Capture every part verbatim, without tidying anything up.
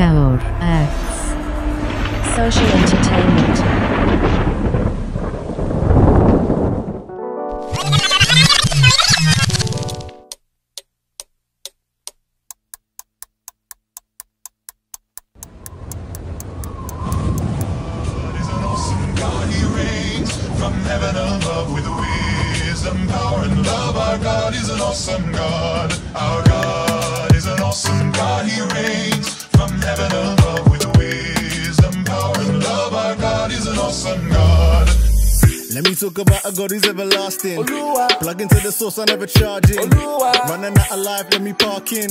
Coward Acts. Social entertainment. God is everlasting. Oluwa. Plug into the source, I never charge in. Running out of life, let me park in.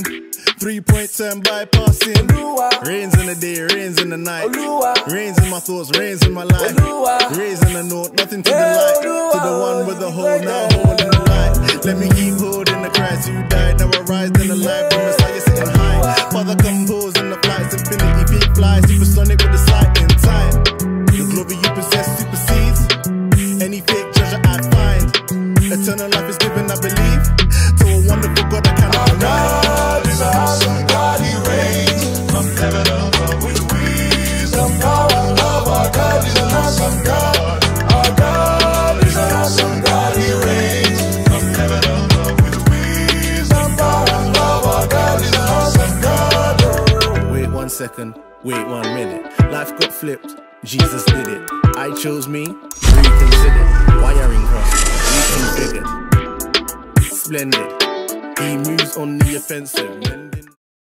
three point seven bypassing. Oluwa. Rains in the day, rains in the night. Oluwa. Rains in my thoughts, rains in my life. Oluwa. Rains in the note, nothing to the light. Oluwa. To the one with the hole, now holding the light. Let me keep holding the Christ who died. Now I rise in the light, from Messiah sitting high. Father compose in the flights, infinity peak flies. Supersonic with the sight in time. The glory you possess supersedes any fake. I find eternal life is given, I believe, to a wonderful God I cannot deny. God is an awesome God, He reigns from heaven above with wisdom, power, and love. Our God is an awesome God. Our God is an awesome God, He reigns from heaven above with wisdom, power, and love. Our God is an awesome God. Wait one second, wait one minute. Life got flipped, Jesus did it. I chose me, reconsider. Wiring cross, we can dig it. Splendid. He moves on the offensive.